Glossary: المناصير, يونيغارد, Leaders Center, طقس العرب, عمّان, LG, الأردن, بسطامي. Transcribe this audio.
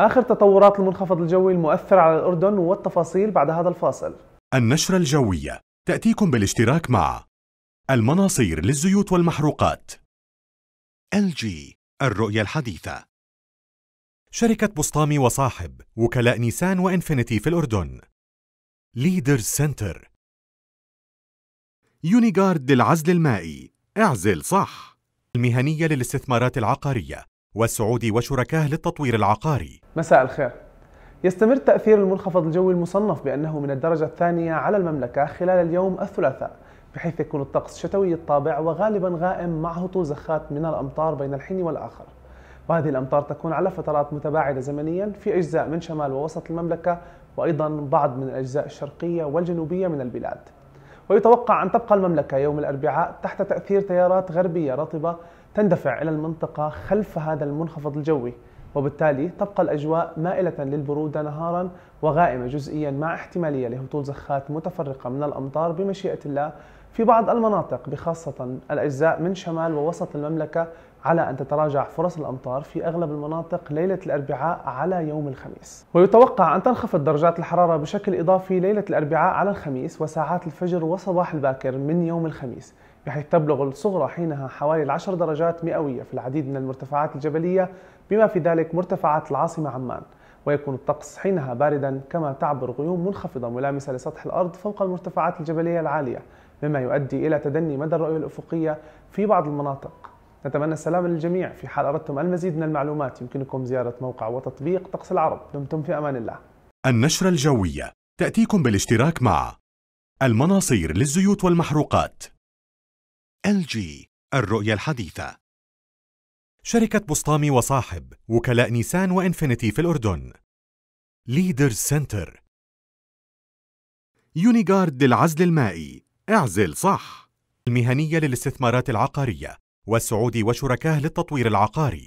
آخر تطورات المنخفض الجوي المؤثر على الأردن والتفاصيل بعد هذا الفاصل. النشرة الجوية تأتيكم بالاشتراك مع المناصير للزيوت والمحروقات، LG الرؤية الحديثة، شركة بسطامي وصاحب، وكلاء نيسان وإنفينيتي في الأردن، Leaders Center، يونيغارد للعزل المائي، اعزل صح، المهنية للاستثمارات العقارية، والسعودي وشركاه للتطوير العقاري. مساء الخير. يستمر تأثير المنخفض الجوي المصنف بأنه من الدرجة الثانية على المملكة خلال اليوم الثلاثاء، بحيث يكون الطقس شتوي الطابع وغالبا غائم مع هطول زخات من الأمطار بين الحين والآخر، وهذه الأمطار تكون على فترات متباعدة زمنيا في أجزاء من شمال ووسط المملكة، وأيضا بعض من الأجزاء الشرقية والجنوبية من البلاد. ويتوقع أن تبقى المملكة يوم الأربعاء تحت تأثير تيارات غربية رطبة تندفع إلى المنطقة خلف هذا المنخفض الجوي، وبالتالي تبقى الأجواء مائلة للبرودة نهارا وغائمة جزئيا مع احتمالية لهطول زخات متفرقة من الأمطار بمشيئة الله في بعض المناطق، بخاصة الأجزاء من شمال ووسط المملكة، على أن تتراجع فرص الأمطار في أغلب المناطق ليلة الأربعاء على يوم الخميس. ويتوقع أن تنخفض درجات الحرارة بشكل إضافي ليلة الأربعاء على الخميس وساعات الفجر وصباح الباكر من يوم الخميس، بحيث تبلغ الصغرى حينها حوالي 10 درجات مئوية في العديد من المرتفعات الجبلية، بما في ذلك مرتفعات العاصمة عمان، ويكون الطقس حينها بارداً، كما تعبر غيوم منخفضة ملامسة لسطح الأرض فوق المرتفعات الجبلية العالية، مما يؤدي إلى تدني مدى الرؤية الأفقية في بعض المناطق. نتمنى السلام للجميع. في حال أردتم المزيد من المعلومات يمكنكم زيارة موقع وتطبيق طقس العرب. دمتم في أمان الله. النشرة الجوية تأتيكم بالاشتراك مع المناصير للزيوت والمحروقات، LG الرؤية الحديثة، شركة بسطامي وصاحب، وكلاء نيسان وإنفينيتي في الأردن، Leaders Center، يونيغارد للعزل المائي، اعزل صح، المهنية للاستثمارات العقارية، والسعودي وشركاه للتطوير العقاري.